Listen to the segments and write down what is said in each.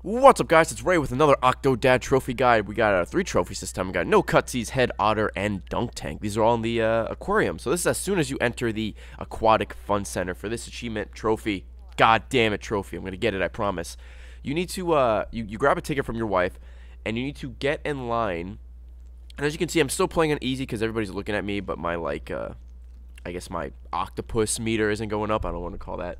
What's up, guys? It's Ray with another Octodad trophy guide. We got 3 trophies this time. We got No Cutsies, Head Otter, and Dunk Tank. These are all in the aquarium. So this is as soon as you enter the Aquatic Fun Center for this achievement trophy. God damn it, trophy. I'm going to get it, I promise. You need to, you grab a ticket from your wife, and you need to get in line. And as you can see, I'm still playing on easy because everybody's looking at me, but my, like, I guess my octopus meter isn't going up. I don't want to call that.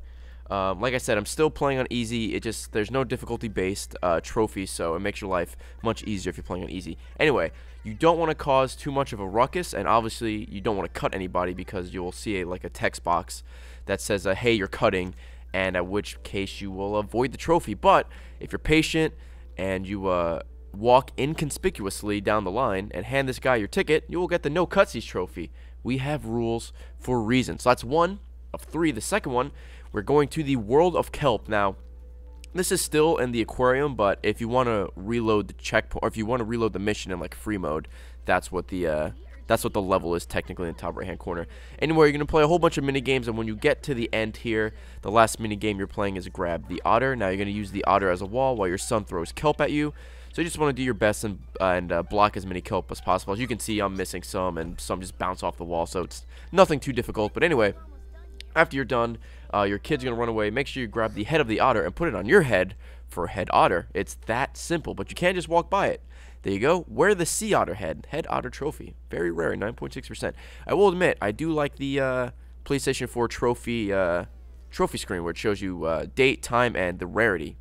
Like I said, I'm still playing on easy. It just, there's no difficulty-based trophy, so it makes your life much easier if you're playing on easy. Anyway, you don't want to cause too much of a ruckus, and obviously you don't want to cut anybody because you'll see like a text box that says, hey, you're cutting, and at which case you will avoid the trophy. But if you're patient and you walk inconspicuously down the line and hand this guy your ticket, you will get the No Cutsies trophy. We have rules for a reason. So that's one of 3. The second one, we're going to the World of Kelp. Now, this is still in the aquarium, but if you want to reload the checkpoint, or if you want to reload the mission in like free mode, that's what the level is technically in the top right-hand corner. Anyway, you're gonna play a whole bunch of mini games, and when you get to the end here, the last mini game you're playing is grab the otter. Now you're gonna use the otter as a wall while your son throws kelp at you. So you just want to do your best and block as many kelp as possible. As you can see, I'm missing some, and some just bounce off the wall, so it's nothing too difficult. But anyway, after you're done, your kid's going to run away. Make sure you grab the head of the otter and put it on your head for Head Otter. It's that simple, but you can't just walk by it. There you go. Wear the Sea Otter head. Head Otter trophy. Very rare, 9.6%. I will admit, I do like the PlayStation 4 trophy screen where it shows you date, time, and the rarity.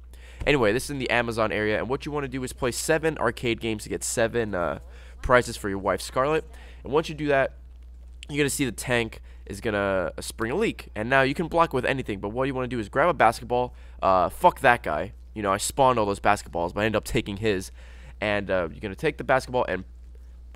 Anyway, this is in the Amazon area, and what you want to do is play 7 arcade games to get 7 prizes for your wife, Scarlet. And once you do that, you're going to see the tank is going to spring a leak. And now you can block with anything, but what you want to do is grab a basketball. Fuck that guy. You know, I spawned all those basketballs, but I ended up taking his. And you're going to take the basketball and,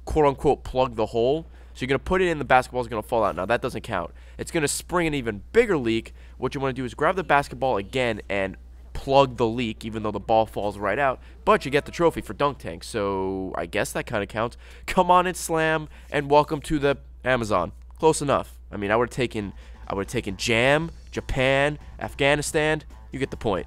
quote-unquote, plug the hole. So you're going to put it in, the basketball is going to fall out. Now, that doesn't count. It's going to spring an even bigger leak. What you want to do is grab the basketball again and plug the leak, even though the ball falls right out, but you get the trophy for Dunk Tank, so I guess that kind of counts. Come on and slam, and welcome to the Amazon. Close enough. I mean, I would have taken Jam, Japan, Afghanistan. You get the point.